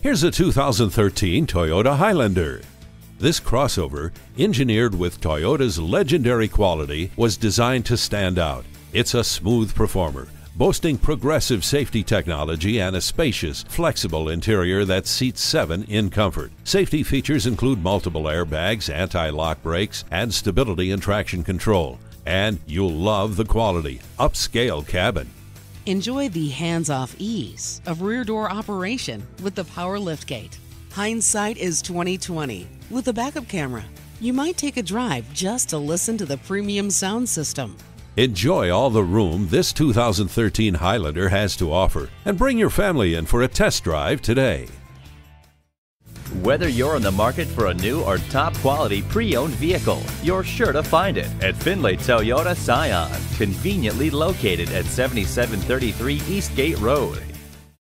Here's a 2013 Toyota Highlander. This crossover, engineered with Toyota's legendary quality, was designed to stand out. It's a smooth performer, boasting progressive safety technology and a spacious, flexible interior that seats 7 in comfort. Safety features include multiple airbags, anti-lock brakes, and stability and traction control. And you'll love the quality, upscale cabin. Enjoy the hands-off ease of rear door operation with the power liftgate. Hindsight is 20/20 with a backup camera. You might take a drive just to listen to the premium sound system. Enjoy all the room this 2013 Highlander has to offer, and bring your family in for a test drive today. Whether you're in the market for a new or top-quality pre-owned vehicle, you're sure to find it at Findlay Toyota Scion, conveniently located at 7733 Eastgate Road.